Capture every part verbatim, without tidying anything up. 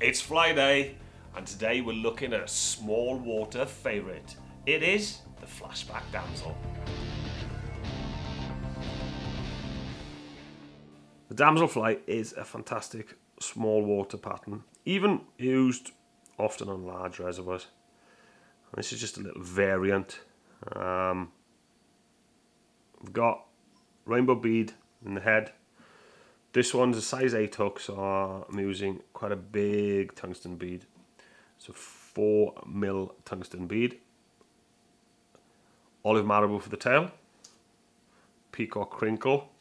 It's fly day, and today we're looking at a small water favourite. It is the Flashback Damsel. The damselfly is a fantastic small water pattern, even used often on large reservoirs. And this is just a little variant. Um, we've got rainbow bead in the head. This one's a size eight hook, so I'm using quite a big tungsten bead. It's a four mil tungsten bead. Olive marabou for the tail. Peacock crinkle.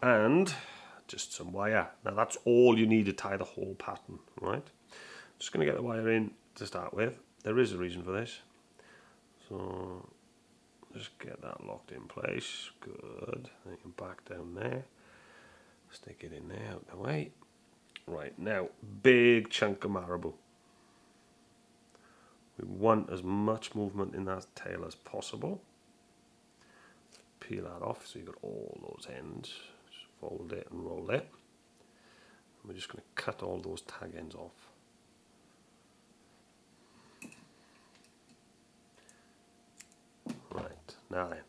And just some wire. Now that's all you need to tie the whole pattern, right? I'm just going to get the wire in to start with. There is a reason for this. So just get that locked in place. Good. Then you can back down there. Stick it in there, out the way. Right, now, big chunk of marabou. We want as much movement in that tail as possible. Peel that off so you've got all those ends. Just fold it and roll it. And we're just going to cut all those tag ends off. Right, now then.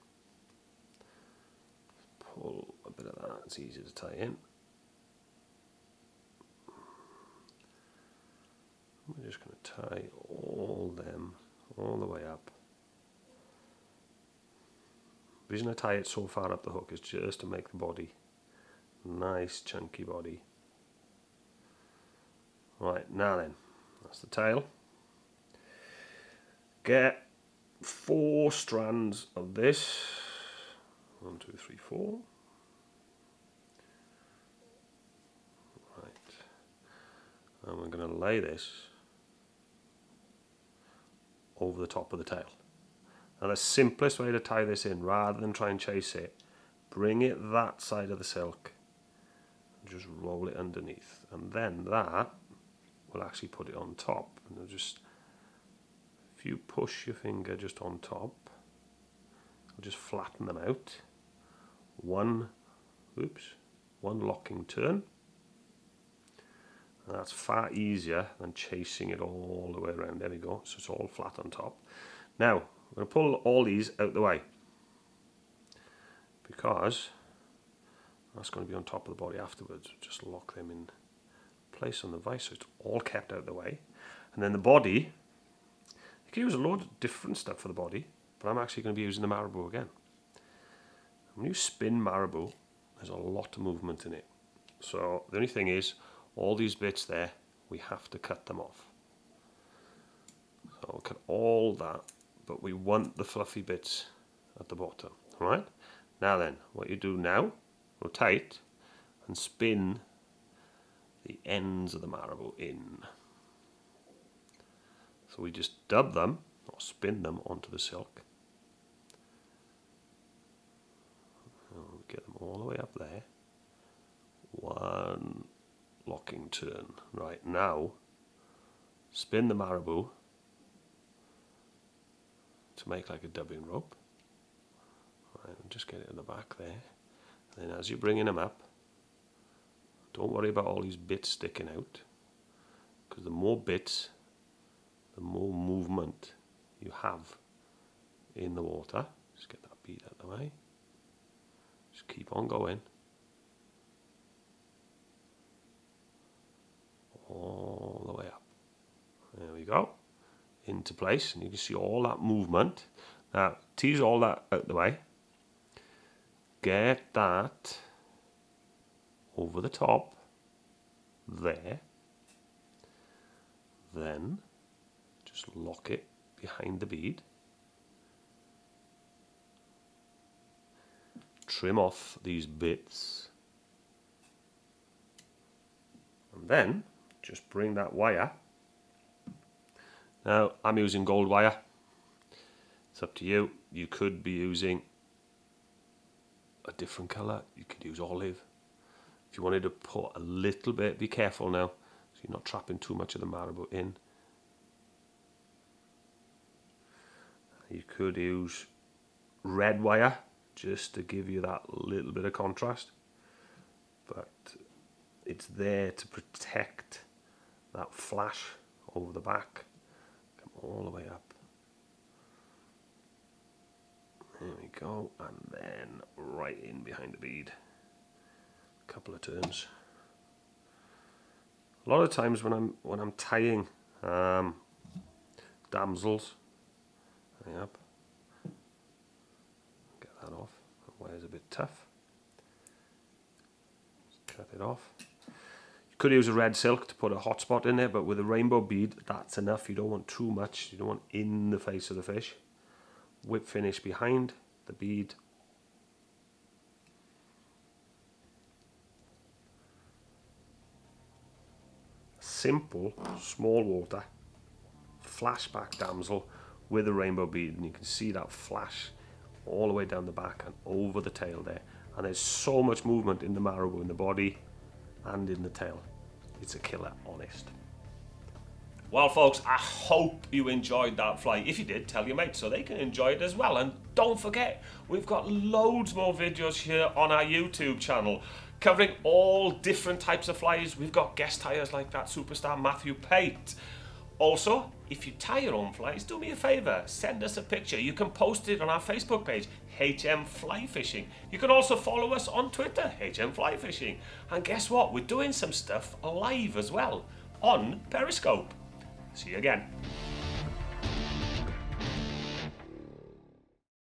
Pull a bit of that, it's easier to tie in. We're just going to tie all them all the way up. The reason I tie it so far up the hook is just to make the body nice, chunky body. Right, now then, that's the tail. Get four strands of this. One, two, three, four. Right. And we're going to lay this over the top of the tail. Now the simplest way to tie this in, rather than try and chase it, bring it that side of the silk and just roll it underneath. And then that will actually put it on top. And just, if you push your finger just on top, it'll just flatten them out. One, oops, one locking turn. And that's far easier than chasing it all the way around. There we go. So it's all flat on top. Now we're going to pull all these out the way because that's going to be on top of the body afterwards. Just lock them in place on the vise so it's all kept out of the way. And then the body, you can use a lot of different stuff for the body, but I'm actually going to be using the marabou again. When you spin marabou, there's a lot of movement in it. So the only thing is, all these bits there, we have to cut them off. So we'll cut all that, but we want the fluffy bits at the bottom. All right? Now then, what you do now, rotate and spin the ends of the marabou in. So we just dub them, or spin them onto the silk. Get them all the way up there. One locking turn. Right, now spin the marabou to make like a dubbing rope. Right, just get it in the back there. And then as you're bringing them up, don't worry about all these bits sticking out, because the more bits, the more movement you have in the water. Just get that bead out of the way. Just keep on going. All the way up. There we go. Into place. And you can see all that movement. Now, tease all that out of the way. Get that over the top. There. Then, just lock it behind the bead. Trim off these bits. And then, just bring that wire. Now, I'm using gold wire. It's up to you. You could be using a different colour. You could use olive. If you wanted to put a little bit, be careful now, so you're not trapping too much of the marabou in. You could use red wire just to give you that little bit of contrast, but it's there to protect that flash over the back, come all the way up. There we go, and then right in behind the bead, a couple of turns. A lot of times when I'm when I'm tying um, damsels, yep, get that off. That wire's a bit tough. Just cut it off. You could use a red silk to put a hot spot in there, but with a rainbow bead, that's enough. You don't want too much. You don't want in the face of the fish. Whip finish behind the bead. Simple, small water, flashback damsel with a rainbow bead, and you can see that flash all the way down the back and over the tail there. And there's so much movement in the marrow, in the body and in the tail. It's a killer, honest. Well folks, I hope you enjoyed that fly. If you did, tell your mates so they can enjoy it as well. And don't forget, we've got loads more videos here on our YouTube channel covering all different types of flies. We've got guest tires like that superstar Matthew Pate. Also, if you tie your own flies, do me a favour, send us a picture. You can post it on our Facebook page, H M Fly Fishing. You can also follow us on Twitter, H M Fly Fishing. And guess what? We're doing some stuff live as well on Periscope. See you again.